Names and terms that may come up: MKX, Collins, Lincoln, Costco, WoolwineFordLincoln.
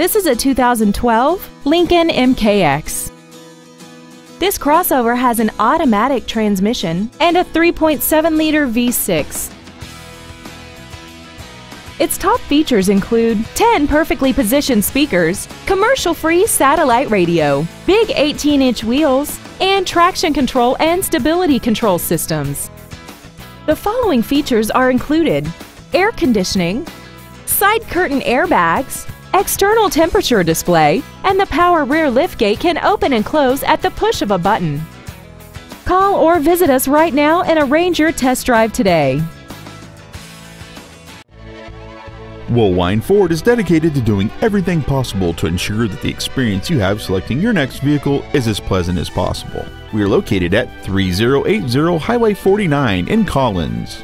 This is a 2012 Lincoln MKX. This crossover has an automatic transmission and a 3.7-liter V6. Its top features include 10 perfectly positioned speakers, commercial-free satellite radio, big 18-inch wheels, and traction control and stability control systems. The following features are included: air conditioning, side curtain airbags, external temperature display, and the power rear liftgate can open and close at the push of a button. Call or visit us right now and arrange your test drive today. Woolwine Ford is dedicated to doing everything possible to ensure that the experience you have selecting your next vehicle is as pleasant as possible. We are located at 3080 Highway 49 in Collins.